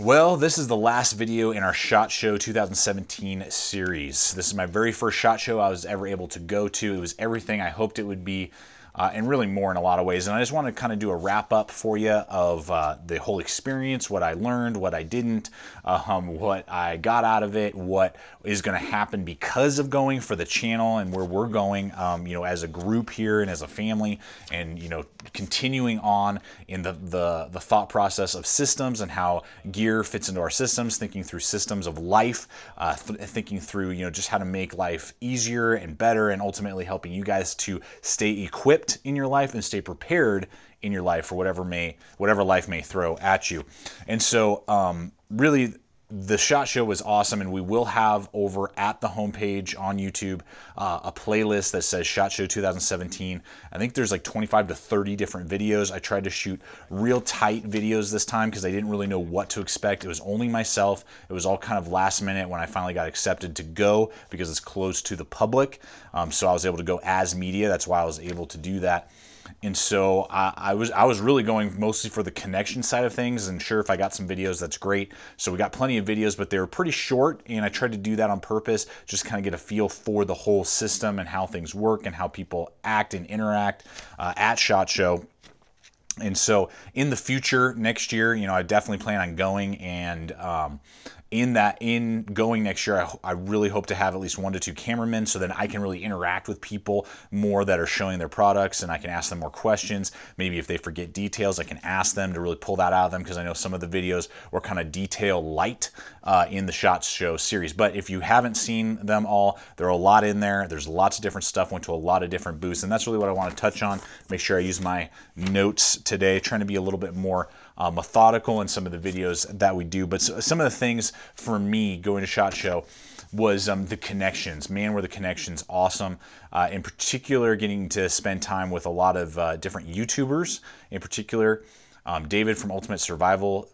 Well, this is the last video in our SHOT Show 2017 series. This is my very first SHOT Show I was ever able to go to. It was everything I hoped it would be, and really more in a lot of ways. And I just want to kind of do a wrap up for you of the whole experience, what I learned, what I didn't, what I got out of it, what is going to happen because of going for the channel and where we're going, you know, as a group here and as a family, and, you know, continuing on in the thought process of systems and how gear fits into our systems, thinking through systems of life, thinking through, you know, just how to make life easier and better, and ultimately helping you guys to stay equipped in your life and stay prepared in your life for whatever life may throw at you. And so really, the SHOT Show was awesome, and we will have over at the homepage on YouTube a playlist that says SHOT Show 2017. I think there's like 25 to 30 different videos. I tried to shoot real tight videos this time because I didn't really know what to expect. It was only myself. It was all kind of last minute when I finally got accepted to go because it's closed to the public. So I was able to go as media. That's why I was able to do that. And so I was really going mostly for the connection side of things, and sure, if I got some videos, that's great. So we got plenty of videos, but they were pretty short, and I tried to do that on purpose, just kind of get a feel for the whole system and how things work and how people act and interact at SHOT Show. And so in the future, next year, you know, I definitely plan on going, and in going next year, I really hope to have at least 1 to 2 cameramen, so then I can really interact with people more that are showing their products, and I can ask them more questions. Maybe if they forget details, I can ask them to really pull that out of them, because I know some of the videos were kind of detail light in the SHOT Show series. But if you haven't seen them all, there are a lot in there. There's lots of different stuff, went to a lot of different booths, and that's really what I want to touch on. Make sure I use my notes today, trying to be a little bit more methodical in some of the videos that we do. But some of the things for me going to SHOT Show was the connections. Man, were the connections awesome. In particular, getting to spend time with a lot of different YouTubers. In particular, David from Ultimate Survival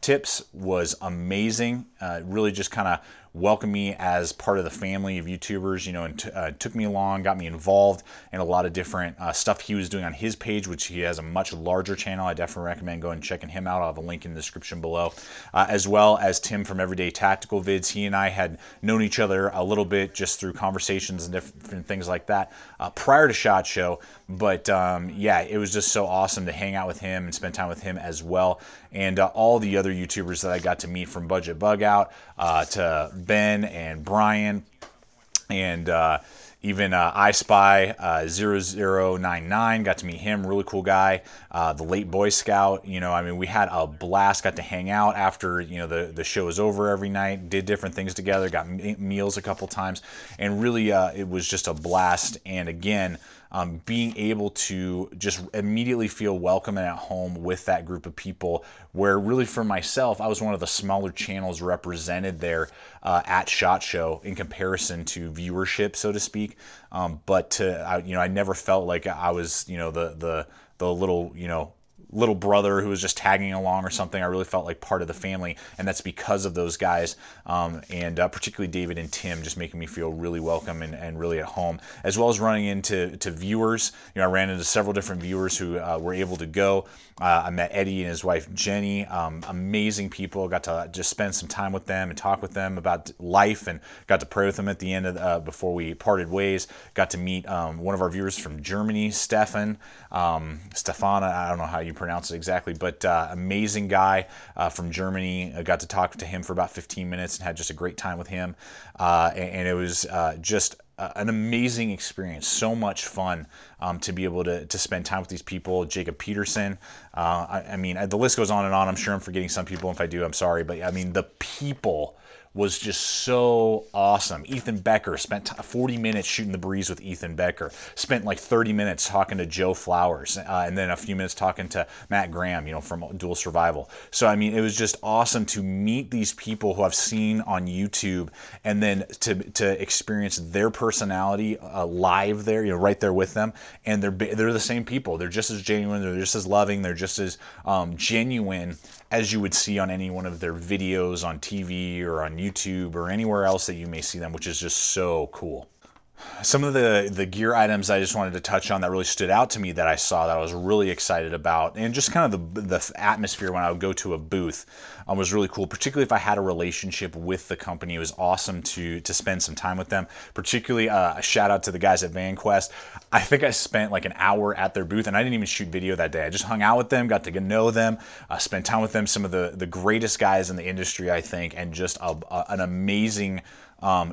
Tips was amazing. Really just kind of welcomed me as part of the family of YouTubers, you know, and took me along, got me involved in a lot of different stuff he was doing on his page, which he has a much larger channel. I definitely recommend going and checking him out. I'll have a link in the description below, as well as Tim from Everyday Tactical Vids. He and I had known each other a little bit just through conversations and different things like that prior to SHOT Show, but yeah, it was just so awesome to hang out with him and spend time with him as well, and all the other YouTubers that I got to meet, from Budget Bugout to Ben and Brian, and even iSpy0099, got to meet him, really cool guy, the late Boy Scout, you know, I mean, we had a blast, got to hang out after, you know, the show was over every night, did different things together, got meals a couple times, and really it was just a blast. And again, being able to just immediately feel welcome and at home with that group of people, where really for myself, I was one of the smaller channels represented there at SHOT Show in comparison to viewership, so to speak. But you know, I never felt like I was, you know, the little, you know, little brother who was just tagging along or something. I really felt like part of the family, and that's because of those guys, and particularly David and Tim, just making me feel really welcome and really at home, as well as running into viewers. You know, I ran into several different viewers who were able to go. I met Eddie and his wife Jenny, amazing people. Got to just spend some time with them and talk with them about life, and got to pray with them at the end of the, before we parted ways. Got to meet one of our viewers from Germany, Stefan. Stefan, I don't know how you pronounce it exactly, but amazing guy from Germany. I got to talk to him for about 15 minutes and had just a great time with him, and it was just an amazing experience. So much fun to be able to spend time with these people. Jacob Peterson, I mean, the list goes on and on. I'm sure I'm forgetting some people. If I do, I'm sorry, but I mean, the people was just so awesome. Ethan Becker, spent 40 minutes shooting the breeze with Ethan Becker. Spent like 30 minutes talking to Joe Flowers, and then a few minutes talking to Matt Graham, you know, from Dual Survival. So, I mean, it was just awesome to meet these people who I've seen on YouTube, and then to experience their personality live there, you know, right there with them. And they're the same people. They're just as genuine. They're just as loving. They're just as genuine as you would see on any one of their videos on TV or on YouTube or anywhere else that you may see them, which is just so cool. Some of the gear items I just wanted to touch on that really stood out to me that I saw that I was really excited about, and just kind of the atmosphere when I would go to a booth was really cool, particularly if I had a relationship with the company. It was awesome to spend some time with them, particularly a shout out to the guys at VanQuest. I think I spent like an hour at their booth, and I didn't even shoot video that day. I just hung out with them, got to know them, spent time with them, some of the greatest guys in the industry, I think, and just an amazing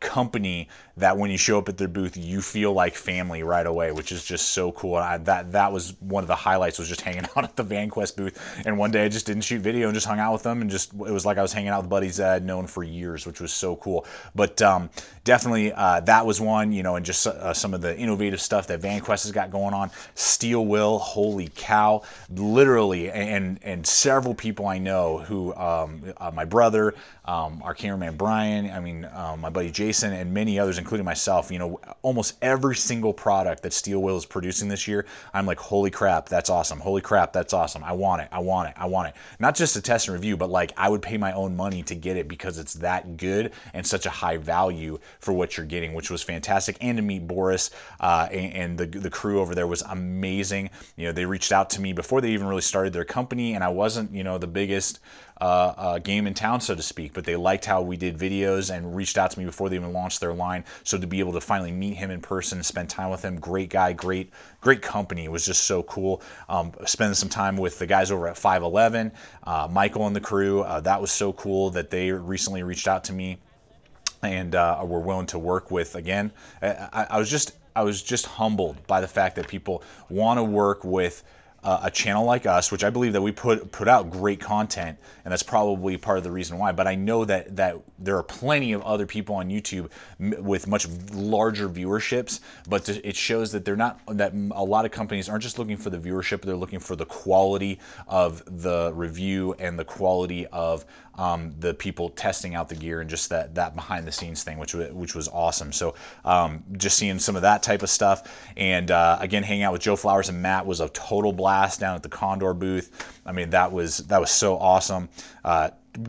company that when you show up at their booth, you feel like family right away, which is just so cool. That was one of the highlights, was just hanging out at the VanQuest booth. And one day I just didn't shoot video and just hung out with them, and just, it was like I was hanging out with buddies that I had known for years, which was so cool. But definitely that was one, you know, and just some of the innovative stuff that VanQuest has got going on. Steel Will, holy cow, literally, and several people I know who, my brother, our cameraman Brian, I mean, my buddy Jason, and many others, including myself, you know, almost every single product that Steel Will is producing this year, I'm like, holy crap, that's awesome. Holy crap, that's awesome. I want it. I want it. I want it. Not just to test and review, but like I would pay my own money to get it because it's that good and such a high value for what you're getting, which was fantastic. And to meet Boris and the crew over there was amazing. You know, they reached out to me before they even really started their company, and I wasn't, you know, the biggest game in town, so to speak, but they liked how we did videos and reached out to me before they even launched their line. So to be able to finally meet him in person, spend time with him, great guy, great company, was just so cool. Spending some time with the guys over at 511, Michael and the crew, that was so cool that they recently reached out to me and were willing to work with again. I was just humbled by the fact that people want to work with a channel like us, which I believe that we put out great content, and that's probably part of the reason why. But I know that there are plenty of other people on YouTube with much larger viewerships, but it shows that a lot of companies aren't just looking for the viewership, they're looking for the quality of the review and the quality of the people testing out the gear, and just that behind the scenes thing, which was awesome. So just seeing some of that type of stuff, and again, hanging out with Joe Flowers and Matt was a total blast down at the Condor booth. I mean, that was so awesome.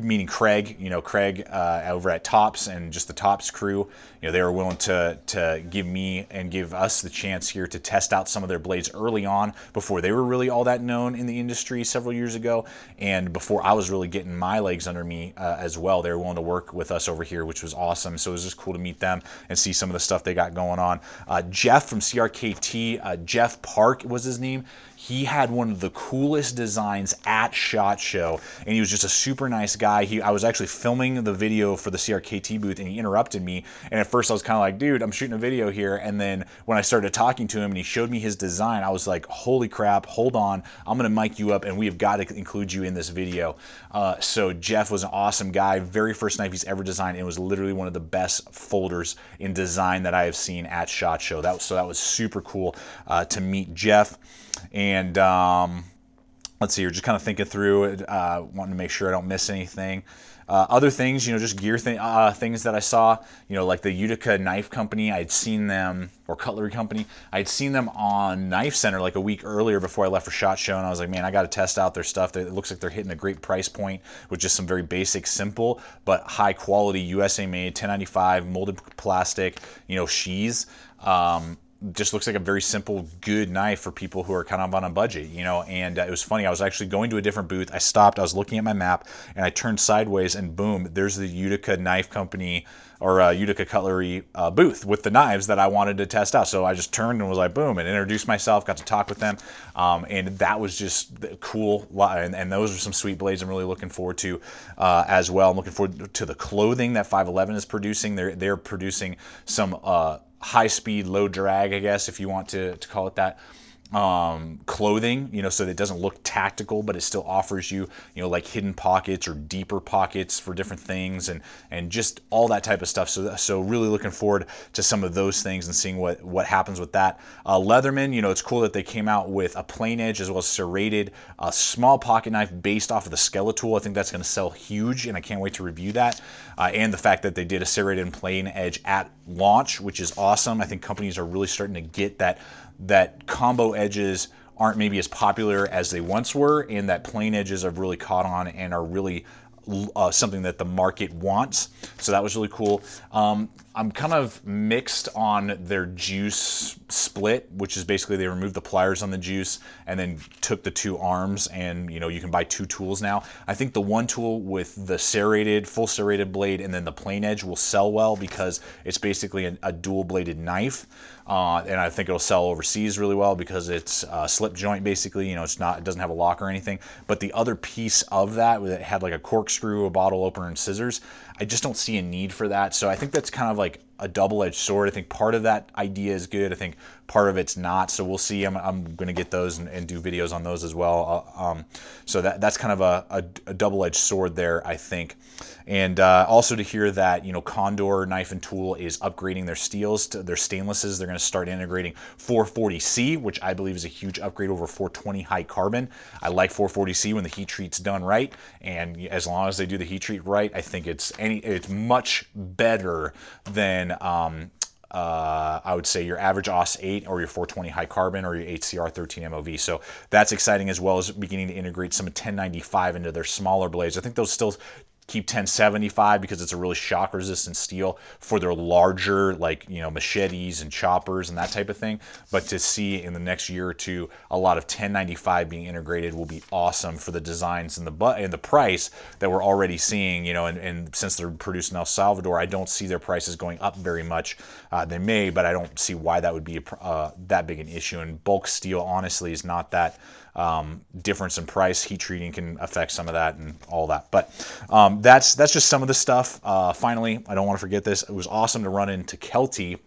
Meaning Craig, you know, Craig over at Topps, and just the Topps crew, you know, they were willing to give me and give us the chance here to test out some of their blades early on before they were really all that known in the industry several years ago, and before I was really getting my legs under me as well. They were willing to work with us over here, which was awesome. So it was just cool to meet them and see some of the stuff they got going on. Jeff from CRKT, Jeff Park was his name. He had one of the coolest designs at SHOT Show, and he was just a super nice guy. I was actually filming the video for the CRKT booth, and he interrupted me, and at first I was kind of like, dude, I'm shooting a video here. And then when I started talking to him and he showed me his design, I was like, holy crap, hold on, I'm gonna mic you up and we have got to include you in this video. So Jeff was an awesome guy. Very first knife he's ever designed, and it was literally one of the best folders in design that I have seen at SHOT Show. So that was super cool to meet Jeff. And let's see, we're just kind of thinking through it, wanting to make sure I don't miss anything. Other things, you know, just gear things that I saw, you know, like the Utica Knife Company, I'd seen them, or Cutlery Company, I'd seen them on Knife Center like a week earlier before I left for SHOT Show, and I was like, man, I got to test out their stuff. It looks like they're hitting a great price point with just some very basic, simple, but high quality USA made, 1095, molded plastic, you know, sheaths. Just looks like a very simple, good knife for people who are kind of on a budget, you know. And it was funny, I was actually going to a different booth, I stopped, I was looking at my map, and I turned sideways, and boom, there's the Utica Knife Company, or Utica Cutlery booth with the knives that I wanted to test out. So I just turned and was like, boom, and introduced myself, got to talk with them, and that was just cool. And those are some sweet blades I'm really looking forward to as well. I'm looking forward to the clothing that 511 is producing. They're producing some high speed, low drag, I guess, if you want to call it that, clothing, you know, so that it doesn't look tactical, but it still offers you, you know, like hidden pockets or deeper pockets for different things, and just all that type of stuff. So really looking forward to some of those things and seeing what happens with that. Leatherman, you know, it's cool that they came out with a plain edge as well as serrated, a small pocket knife based off of the Skeletool. I think that's going to sell huge, and I can't wait to review that. And the fact that they did a serrated and plain edge at launch, which is awesome. I think companies are really starting to get that combo edges aren't maybe as popular as they once were, and that plain edges have really caught on and are really something that the market wants. So that was really cool. I'm kind of mixed on their juice split, which is basically they removed the pliers on the juice and then took the two arms, and you know, you can buy two tools now. I think the one tool with the serrated, full serrated blade and then the plain edge will sell well because it's basically a dual bladed knife. And I think it'll sell overseas really well because it's slip joint basically, you know, it's not, it doesn't have a lock or anything. But the other piece of that, that had like a corkscrew, a bottle opener and scissors, I just don't see a need for that. So I think that's kind of like a double-edged sword. I think part of that idea is good. I think part of it's not. So we'll see. I'm going to get those and do videos on those as well. So that's kind of a double-edged sword there, I think. And also to hear that, you know, Condor Knife and Tool is upgrading their steels to their stainlesses. They're going to start integrating 440C, which I believe is a huge upgrade over 420 high carbon. I like 440C when the heat treat's done right. And as long as they do the heat treat right, I think it's much better than I would say your average OS8 or your 420 high carbon or your HCR13 MOV. So that's exciting, as well as beginning to integrate some 1095 into their smaller blades. I think they'll still keep 1075 because it's a really shock resistant steel for their larger, like, you know, machetes and choppers and that type of thing. But to see in the next year or two a lot of 1095 being integrated will be awesome for the designs and the price that we're already seeing, you know, and since they're produced in El Salvador, I don't see their prices going up very much. They may, but I don't see why that would be that big an issue. And bulk steel honestly is not that difference in price. Heat treating can affect some of that and all that, but that's just some of the stuff. Finally, I don't want to forget this. It was awesome to run into Kelty.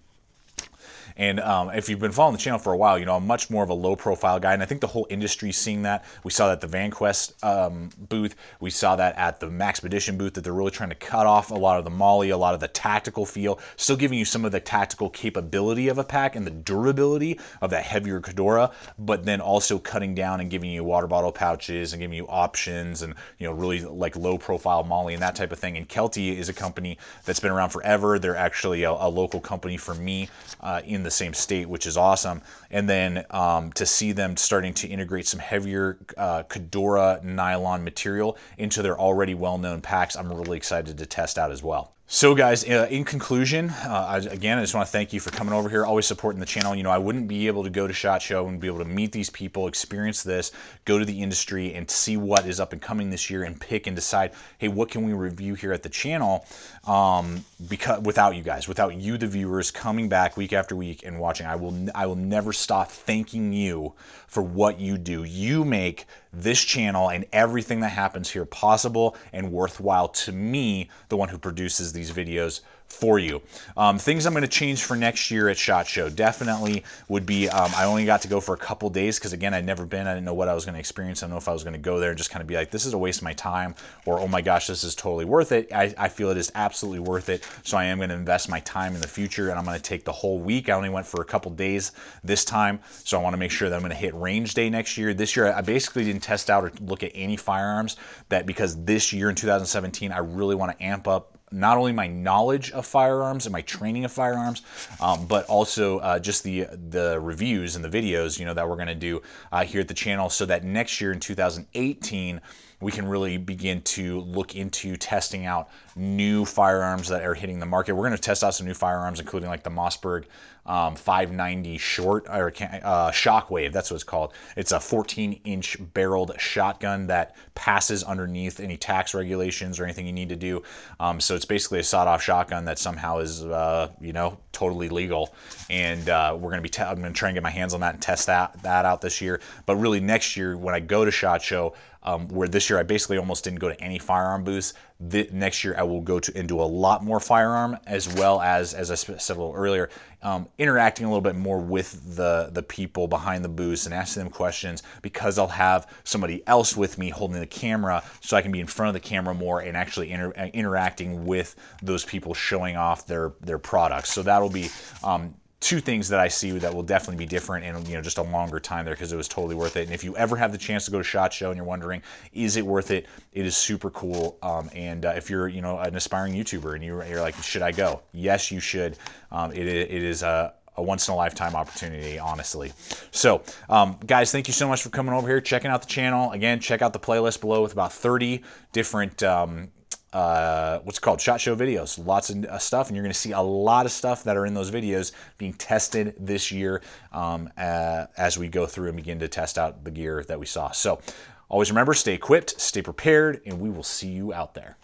And if you've been following the channel for a while, you know, I'm much more of a low-profile guy, and I think the whole industry's seeing that. We saw that at the VanQuest booth. We saw that at the Maxpedition booth, that they're really trying to cut off a lot of the molly, a lot of the tactical feel, still giving you some of the tactical capability of a pack and the durability of that heavier Cordura, but then also cutting down and giving you water bottle pouches and giving you options and, you know, really like low-profile molly and that type of thing. And Kelty is a company that's been around forever. They're actually a local company for me in the same state, which is awesome. And then to see them starting to integrate some heavier Cordura nylon material into their already well-known packs, I'm really excited to test out as well. So guys, in conclusion, again, I just want to thank you for coming over here, always supporting the channel. You know, I wouldn't be able to go to SHOT Show and be able to meet these people, experience this, go to the industry and see what is up and coming this year and pick and decide, hey, what can we review here at the channel? Because without you guys, without you, the viewers, coming back week after week and watching, I will never stop thanking you for what you do. You make this channel and everything that happens here possible and worthwhile to me, the one who produces these videos for you. Things I'm going to change for next year at SHOT Show definitely would be, I only got to go for a couple days because, again, I'd never been. I didn't know what I was going to experience. I don't know if I was going to go there and just kind of be like, this is a waste of my time, or, oh my gosh, this is totally worth it. I feel it is absolutely worth it. So I am going to invest my time in the future, and I'm going to take the whole week. I only went for a couple days this time, so I want to make sure that I'm going to hit range day next year. This year, I basically didn't test out or look at any firearms, that because this year in 2017, I really want to amp up not only my knowledge of firearms and my training of firearms, but also just the reviews and the videos, you know, that we're going to do here at the channel, so that next year in 2018, we can really begin to look into testing out new firearms that are hitting the market. We're going to test out some new firearms, including like the Mossberg 590 short, or Shockwave, that's what it's called. It's a 14-inch barreled shotgun that passes underneath any tax regulations or anything you need to do. So it's basically a sawed-off shotgun that somehow is, you know, totally legal. And we're going to be, I'm going to try and get my hands on that and test that out this year. But really next year, when I go to SHOT Show, where this year I basically almost didn't go to any firearm booths, next year I will go to and do a lot more firearm, as well as I said a little earlier, interacting a little bit more with the people behind the booths and asking them questions, because I'll have somebody else with me holding the camera, so I can be in front of the camera more and actually interacting with those people, showing off their products. So that'll be two things that I see that will definitely be different, and, you know, just a longer time there, because it was totally worth it. And if you ever have the chance to go to SHOT Show and you're wondering, is it worth it? It is super cool. And if you're, you know, an aspiring YouTuber and you're like, should I go? Yes, you should. It is a a once-in-a-lifetime opportunity, honestly. So, guys, thank you so much for coming over here, checking out the channel. Again, check out the playlist below with about 30 different what's it called, SHOT Show videos, lots of stuff, and you're going to see a lot of stuff that are in those videos being tested this year as we go through and begin to test out the gear that we saw. So always remember, stay equipped, stay prepared, and we will see you out there.